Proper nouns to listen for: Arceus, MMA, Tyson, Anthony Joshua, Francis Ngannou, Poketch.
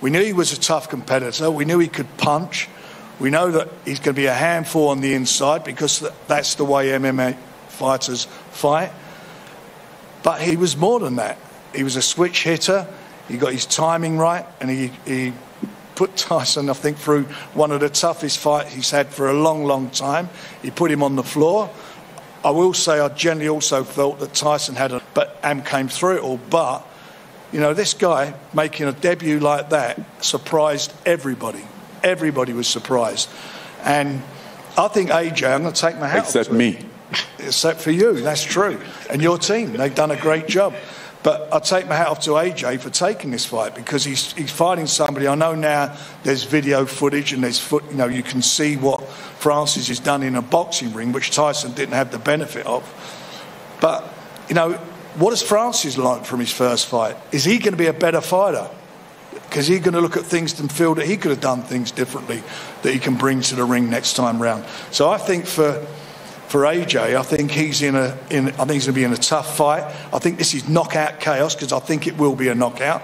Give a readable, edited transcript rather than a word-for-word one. We knew he was a tough competitor. We knew he could punch. We know that he's going to be a handful on the inside because that's the way MMA fighters fight. But he was more than that. He was a switch hitter. He got his timing right, and he put Tyson, I think, through one of the toughest fights he's had for a long, long time. He put him on the floor. I will say I generally also felt that Tyson had a... and came through it all, but, you know, this guy making a debut like that surprised everybody. Everybody was surprised. And I think AJ, I'm going to take my hat off. Except me. Except for you, that's true. And your team, they've done a great job. But I take my hat off to AJ for taking this fight, because he's fighting somebody. I know now there's video footage and there's you know, you can see what Francis has done in a boxing ring, which Tyson didn't have the benefit of. But, you know, what does Francis learn from his first fight? Is he going to be a better fighter? Because he's going to look at things and feel that he could have done things differently that he can bring to the ring next time round. So I think for AJ, I think he's I think he's going to be in a tough fight. I think this is knockout chaos, because I think it will be a knockout.